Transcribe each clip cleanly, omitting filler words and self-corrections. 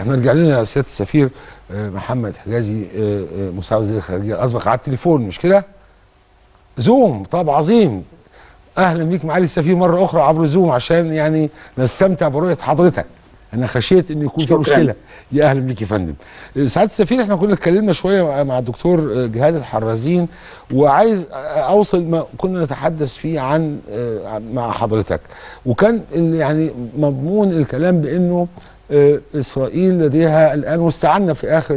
احنا رجع لنا سياده السفير محمد حجازي مساعد وزير الخارجيه اصبح على التليفون مش كده؟ زوم. طب عظيم، اهلا بيك معالي السفير مره اخرى عبر زوم عشان يعني نستمتع برؤيه حضرتك. انا خشيت ان يكون في مشكله. يا اهلا بيك يا فندم. سعاده السفير احنا كنا اتكلمنا شويه مع الدكتور جهاد الحرزين وعايز اوصل ما كنا نتحدث فيه عن مع حضرتك، وكان يعني مضمون الكلام بانه اسرائيل لديها الان، واستعنا في اخر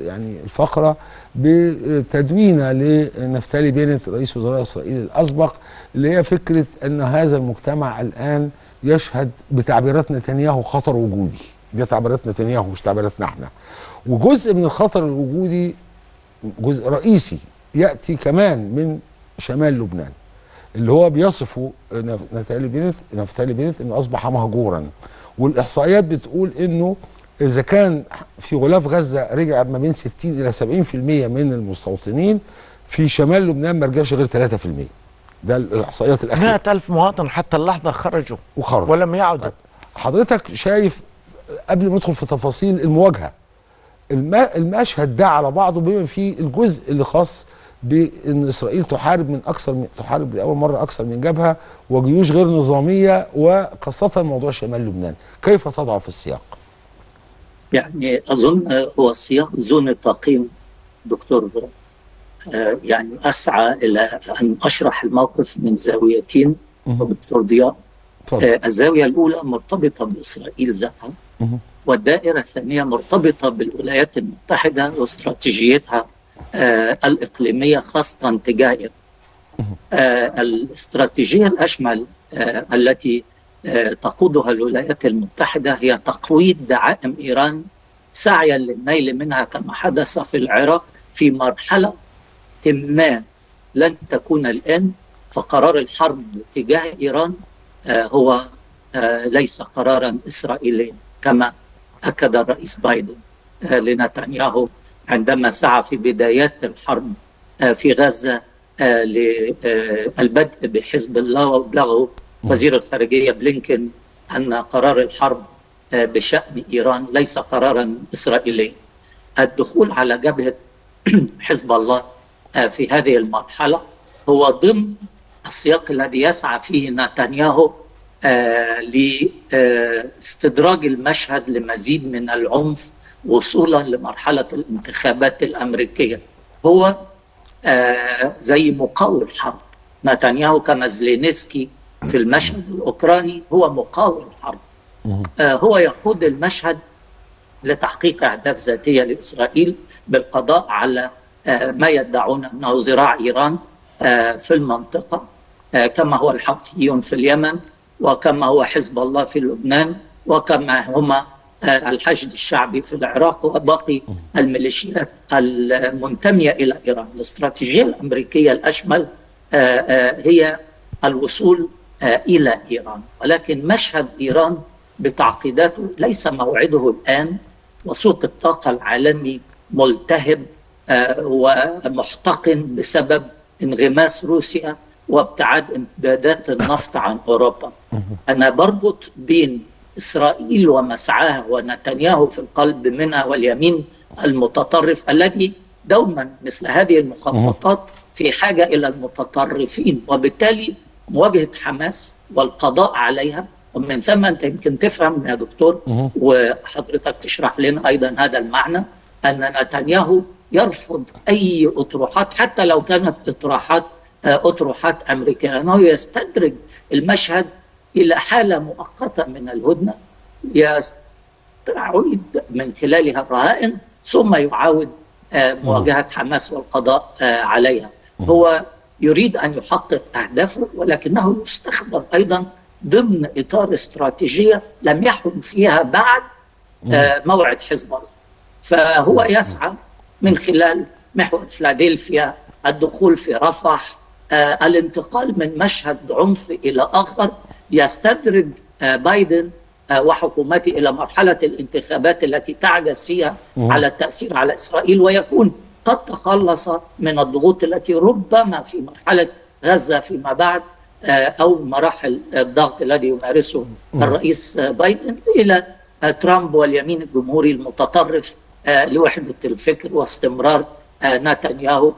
يعني الفقره بتدوينه لنفتالي بينت رئيس وزراء اسرائيل الاسبق، اللي هي فكره ان هذا المجتمع الان يشهد بتعبيرات نتنياهو خطر وجودي. دي تعبيرات نتنياهو مش تعبيراتنا احنا. وجزء من الخطر الوجودي جزء رئيسي ياتي كمان من شمال لبنان، اللي هو بيصفه نفتالي بينت انه اصبح مهجورا، والاحصائيات بتقول انه اذا كان في غلاف غزه رجع ما بين 60 الى 70% من المستوطنين، في شمال لبنان ما رجعش غير 3%. ده الاحصائيات الاخيره. 100,000 مواطن حتى اللحظه خرجوا ولم يعودوا. حضرتك شايف، قبل ما ندخل في تفاصيل المواجهه، المشهد ده على بعضه بما فيه الجزء اللي خاص بان اسرائيل تحارب تحارب لاول مره اكثر من جبهه وجيوش غير نظاميه، وخاصه موضوع شمال لبنان، كيف تضع في السياق؟ يعني اظن هو السياق ذو نطاقين دكتور، يعني اسعى الى ان اشرح الموقف من زاويتين دكتور ضياء. الزاويه الاولى مرتبطه باسرائيل ذاتها، والدائره الثانيه مرتبطه بالولايات المتحده واستراتيجيتها الإقليمية خاصة تجاه إيران. الاستراتيجية الأشمل التي تقودها الولايات المتحدة هي تقويض دعائم إيران سعيا للنيل منها، كما حدث في العراق في مرحلة ما لن تكون الآن. فقرار الحرب تجاه إيران هو ليس قرارا إسرائيليا كما أكد الرئيس بايدن لنتنياهو عندما سعى في بدايات الحرب في غزة للبدء بحزب الله، وأبلغه وزير الخارجية بلينكين أن قرار الحرب بشأن إيران ليس قرارا إسرائيليا. الدخول على جبهة حزب الله في هذه المرحلة هو ضمن السياق الذي يسعى فيه نتنياهو لاستدراج المشهد لمزيد من العنف وصولا لمرحلة الانتخابات الأمريكية. هو زي مقاول حرب. نتنياهو كما زلينيسكي في المشهد الأوكراني هو مقاول حرب. هو يقود المشهد لتحقيق أهداف ذاتية لإسرائيل بالقضاء على ما يدعون أنه ذراع إيران في المنطقة، كما هو الحوثيون في اليمن، وكما هو حزب الله في لبنان، وكما هما الحشد الشعبي في العراق، وباقي الميليشيات المنتمية إلى إيران. الاستراتيجية الأمريكية الأشمل هي الوصول إلى إيران، ولكن مشهد إيران بتعقيداته ليس موعده الآن، وسوق الطاقة العالمي ملتهب ومحتقن بسبب انغماس روسيا وابتعاد امدادات النفط عن أوروبا. أنا بربط بين إسرائيل ومسعاها ونتنياهو في القلب منها واليمين المتطرف الذي دوما مثل هذه المخططات في حاجة إلى المتطرفين، وبالتالي مواجهة حماس والقضاء عليها. ومن ثم أنت يمكن تفهم يا دكتور وحضرتك تشرح لنا أيضا هذا المعنى، أن نتنياهو يرفض أي أطروحات حتى لو كانت أطروحات أمريكية، لأنه يستدرج المشهد إلى حالة مؤقتة من الهدنة يستعيد من خلالها الرهائن، ثم يعاود مواجهة حماس والقضاء عليها. هو يريد أن يحقق أهدافه، ولكنه يستخدم أيضا ضمن إطار استراتيجية لم يحكم فيها بعد موعد حزب الله. فهو يسعى من خلال محور فلادلفيا، الدخول في رفح، الانتقال من مشهد عنف إلى آخر. يستدرج بايدن وحكومته إلى مرحلة الانتخابات التي تعجز فيها على التأثير على إسرائيل، ويكون قد تخلص من الضغوط التي ربما في مرحلة غزة فيما بعد أو مراحل الضغط الذي يمارسه الرئيس بايدن، إلى ترامب واليمين الجمهوري المتطرف لوحدة الفكر واستمرار نتنياهو.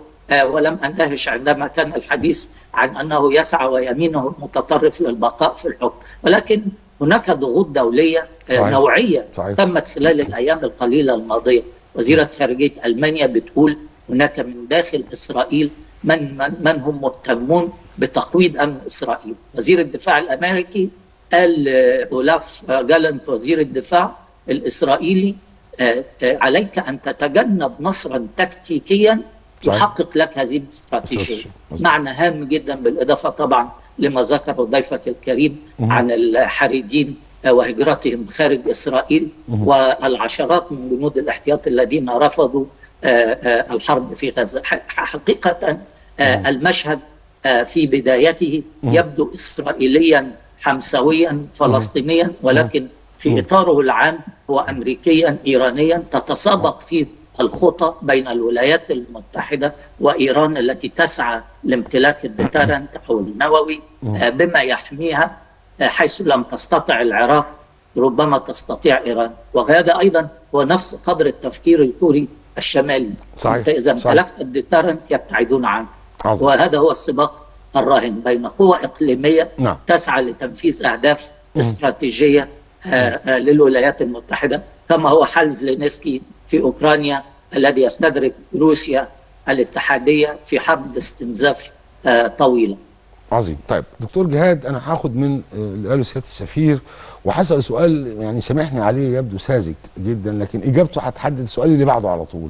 ولم أندهش عندما كان الحديث عن أنه يسعى ويمينه المتطرف للبقاء في الحكم، ولكن هناك ضغوط دولية نوعية تمت خلال الأيام القليلة الماضية. وزيرة خارجية ألمانيا بتقول هناك من داخل إسرائيل من هم مهتمون بتقويض أمن إسرائيل. وزير الدفاع الأمريكي قال أولاف جالنت وزير الدفاع الإسرائيلي عليك أن تتجنب نصرا تكتيكيا يحقق لك هذه الاستراتيجية. معنى هام جدا، بالإضافة طبعا لما ذكره ضيفك الكريم عن الحريدين وهجرتهم خارج إسرائيل والعشرات من جنود الاحتياط الذين رفضوا الحرب في غزة. حقيقة المشهد في بدايته يبدو إسرائيليا حمسويا فلسطينيا، ولكن في إطاره العام هو أمريكيا إيرانيا. تتسابق فيه الخطى بين الولايات المتحدة وإيران التي تسعى لامتلاك الدترنت أو النووي بما يحميها، حيث لم تستطع العراق ربما تستطيع إيران. وهذا أيضا هو نفس قدر التفكير الكوري الشمالي. صحيح. إذا امتلكت الدترنت يبتعدون عنك. وهذا هو السباق الراهن بين قوى إقليمية تسعى لتنفيذ أهداف استراتيجية للولايات المتحدة، كما هو حال زلينيسكي في أوكرانيا الذي يستدرك روسيا الاتحادية في حرب استنزاف طويلة. عظيم. طيب دكتور جهاد، أنا هاخد من اللي قاله سيادة السفير وهسأل سؤال يعني سامحني عليه يبدو ساذج جدا، لكن إجابته هتحدد السؤال اللي بعده على طول.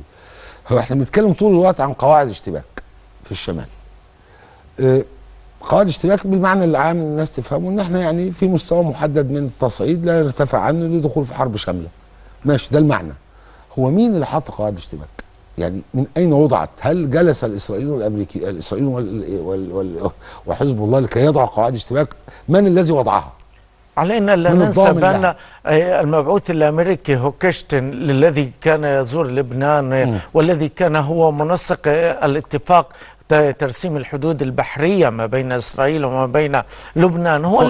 هو احنا بنتكلم طول الوقت عن قواعد اشتباك في الشمال. قواعد اشتباك بالمعنى العام الناس تفهمه ان احنا يعني في مستوى محدد من التصعيد لا يرتفع عنه للدخول في حرب شاملة. ماشي، ده المعنى. هو مين اللي حط قواعد الاشتباك؟ يعني من اين وضعت؟ هل جلس الاسرائيليون وحزب الله لكي يضع قواعد اشتباك؟ من الذي وضعها؟ علينا لا ننسى بان المبعوث الامريكي هوكشتن الذي كان يزور لبنان والذي كان هو منسق الاتفاق ترسيم الحدود البحرية ما بين إسرائيل وما بين لبنان هو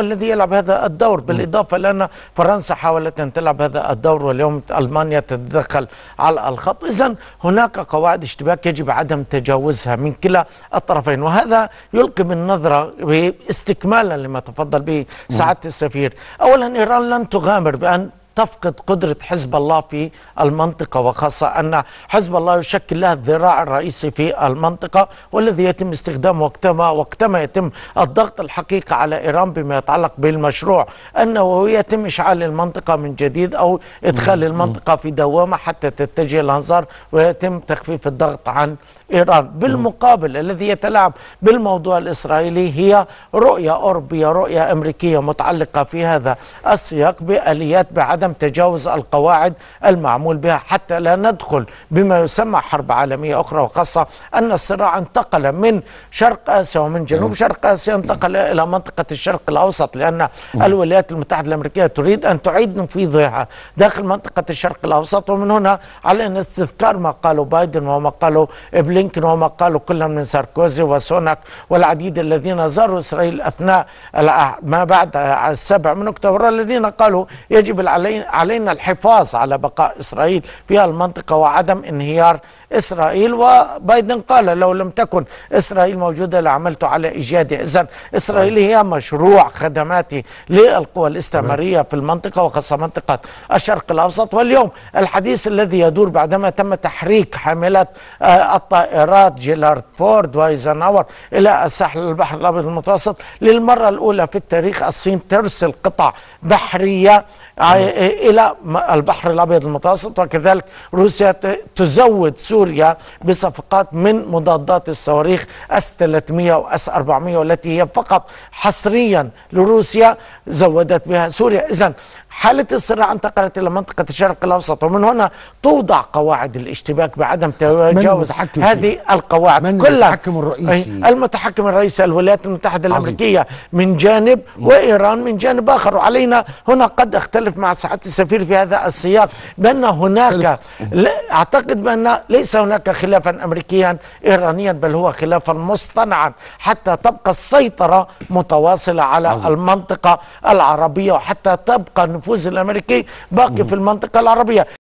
الذي يلعب هذا الدور. بالإضافة لأن فرنسا حاولت أن تلعب هذا الدور واليوم ألمانيا تتدخل على الخط. إذن هناك قواعد اشتباك يجب عدم تجاوزها من كلا الطرفين، وهذا يلقي بالنظرة باستكمالا لما تفضل به سعادة السفير. أولا إيران لن تغامر بأن تفقد قدرة حزب الله في المنطقة، وخاصة أن حزب الله يشكل لها الذراع الرئيسي في المنطقة والذي يتم استخدامه وقتما يتم الضغط الحقيقي على إيران بما يتعلق بالمشروع أنه يتم إشعال المنطقة من جديد أو إدخال المنطقة في دوامة حتى تتجه الأنظار ويتم تخفيف الضغط عن إيران. بالمقابل الذي يتلاعب بالموضوع الإسرائيلي هي رؤية أوروبية رؤية أمريكية متعلقة في هذا السياق بآليات بعدم تجاوز القواعد المعمول بها حتى لا ندخل بما يسمى حرب عالمية أخرى، وخاصة أن الصراع انتقل من شرق آسيا ومن جنوب شرق آسيا انتقل إلى منطقة الشرق الأوسط، لأن الولايات المتحدة الأمريكية تريد أن تعيد نفيذها داخل منطقة الشرق الأوسط. ومن هنا علينا استذكار ما قاله بايدن وما قاله بلينكين وما قاله كلا من ساركوزي وسوناك والعديد الذين زاروا إسرائيل أثناء ما بعد 7 أكتوبر الذين قالوا يجب علينا الحفاظ على بقاء إسرائيل في المنطقة وعدم انهيار إسرائيل. وبايدن قال لو لم تكن إسرائيل موجودة لعملت على إيجادها. إذن إسرائيل هي مشروع خدماتي للقوى الاستعمارية في المنطقة وخاصة منطقة الشرق الأوسط. واليوم الحديث الذي يدور بعدما تم تحريك حاملات الطائرات جيرالد فورد وايزنهاور إلى الساحل البحر الأبيض المتوسط، للمرة الأولى في التاريخ الصين ترسل قطع بحرية إلى البحر الأبيض المتوسط، وكذلك روسيا تزود سوريا بصفقات من مضادات الصواريخ S-300 و S-400 والتي هي فقط حصريا لروسيا زودت بها سوريا. إذن حالة الصراع انتقلت إلى منطقة الشرق الأوسط، ومن هنا توضع قواعد الاشتباك بعدم تجاوز هذه القواعد. من المتحكم الرئيسي؟ المتحكم الرئيسي الولايات المتحدة الأمريكية من جانب وإيران من جانب آخر. وعلينا هنا قد أختلف مع سعادة السفير في هذا السياق بأن هناك أعتقد بأن ليس هناك خلافا أمريكيا إيرانيا، بل هو خلافا مصطنعا حتى تبقى السيطرة متواصلة على المنطقة العربية وحتى تبقى النفوذ الأمريكي باقي في المنطقة العربية.